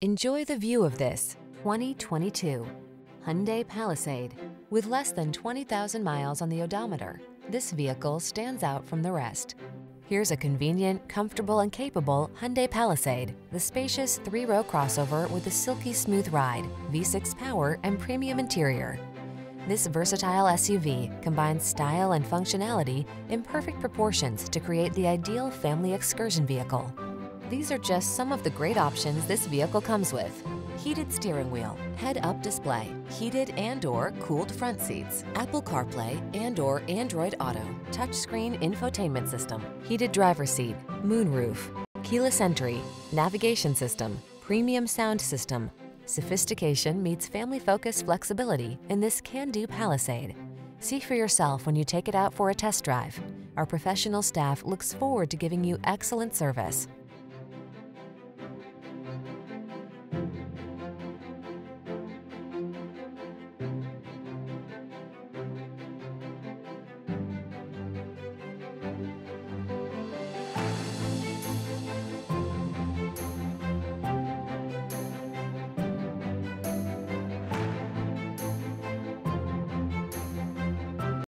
Enjoy the view of this 2022 Hyundai Palisade. With less than 20,000 miles on the odometer, this vehicle stands out from the rest. Here's a convenient, comfortable, and capable Hyundai Palisade, the spacious three-row crossover with a silky smooth ride, V6 power, and premium interior. This versatile SUV combines style and functionality in perfect proportions to create the ideal family excursion vehicle. These are just some of the great options this vehicle comes with: heated steering wheel, head-up display, heated and/or cooled front seats, Apple CarPlay and/or Android Auto, touchscreen infotainment system, heated driver's seat, moonroof, keyless entry, navigation system, premium sound system. Sophistication meets family-focused flexibility in this can-do Palisade. See for yourself when you take it out for a test drive. Our professional staff looks forward to giving you excellent service.